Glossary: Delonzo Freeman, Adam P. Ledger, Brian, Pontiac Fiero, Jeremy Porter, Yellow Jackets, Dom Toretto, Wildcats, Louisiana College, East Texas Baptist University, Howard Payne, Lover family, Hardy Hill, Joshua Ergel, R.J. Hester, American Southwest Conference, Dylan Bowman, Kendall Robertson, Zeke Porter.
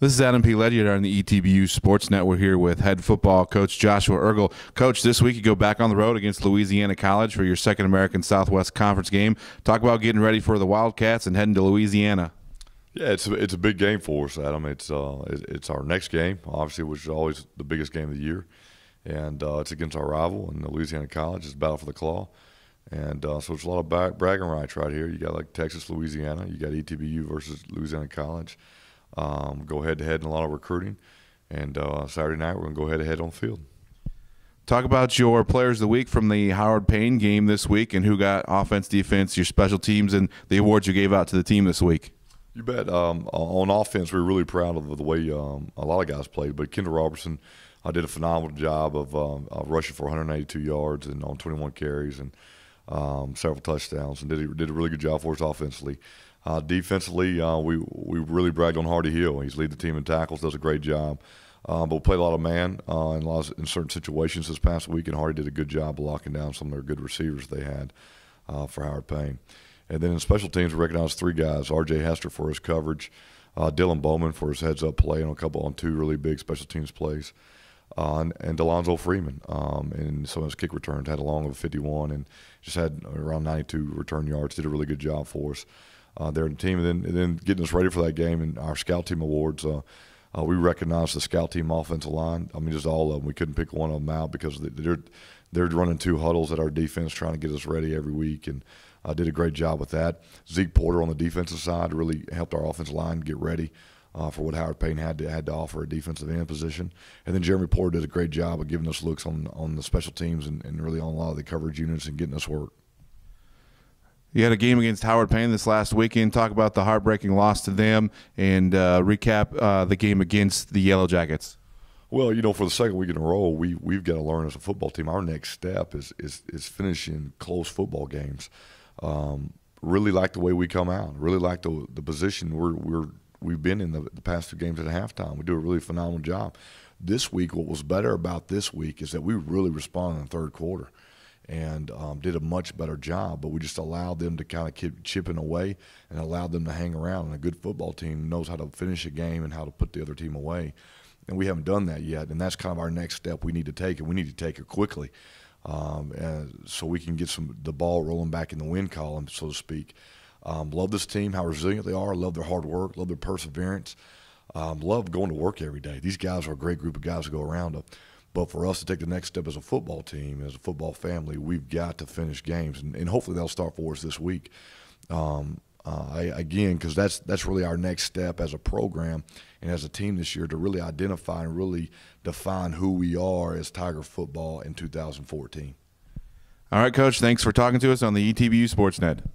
This is Adam P. Ledger on the ETBU Sports Network here with head football coach Joshua Ergel. Coach, this week you go back on the road against Louisiana College for your second American Southwest Conference game. Talk about getting ready for the Wildcats and heading to Louisiana. Yeah, it's a big game for us, Adam. It's our next game, obviously, which is always the biggest game of the year. And it's against our rival in Louisiana College. It's battle for the claw. And so it's a lot of bragging rights right here. You got like Texas, Louisiana. You got ETBU versus Louisiana College. Go head-to-head in a lot of recruiting, and Saturday night we're going to go head-to-head on the field. Talk about your players of the week from the Howard Payne game this week and who got offense, defense, your special teams, and the awards you gave out to the team this week. You bet. On offense, we're really proud of the way a lot of guys played, but Kendall Robertson did a phenomenal job of rushing for 182 yards and on 21 carries and several touchdowns, and did a really good job for us offensively. Defensively, we really bragged on Hardy Hill. He's lead the team in tackles, does a great job. But we played a lot of man in certain situations this past week, and Hardy did a good job of locking down some of their good receivers they had for Howard Payne. And then in special teams, we recognized three guys: R.J. Hester for his coverage, Dylan Bowman for his heads-up play, and two really big special teams plays, and Delonzo Freeman and some of his kick returns. Had a long of 51 and just had around 92 return yards. Did a really good job for us. They're in the team, and then getting us ready for that game and our scout team awards. We recognized the scout team offensive line. I mean, just all of them. We couldn't pick one of them out because they're running two huddles at our defense trying to get us ready every week, and did a great job with that. Zeke Porter on the defensive side really helped our offensive line get ready for what Howard Payne had to offer a defensive end position. And then Jeremy Porter did a great job of giving us looks on the special teams and really on a lot of the coverage units and getting us work. You had a game against Howard Payne this last weekend. Talk about the heartbreaking loss to them and recap the game against the Yellow Jackets. Well, you know, for the second week in a row, we've got to learn as a football team. Our next step is finishing close football games. Really like the way we come out. Really like the position we've been in the past two games at halftime. We do a really phenomenal job. This week, what was better about this week is that we really responded in the third quarter. And did a much better job, but we just allowed them to kind of keep chipping away and allowed them to hang around. And a good football team knows how to finish a game and how to put the other team away. And we haven't done that yet, and that's kind of our next step we need to take, and we need to take it quickly so we can get the ball rolling back in the win column, so to speak. Love this team, how resilient they are. Love their hard work. Love their perseverance. Love going to work every day. These guys are a great group of guys to go around them. But for us to take the next step as a football team, as a football family, we've got to finish games, and hopefully they'll start for us this week. Again, because that's really our next step as a program and as a team this year to really identify and really define who we are as Tiger football in 2014. All right, Coach, thanks for talking to us on the ETBU Sportsnet.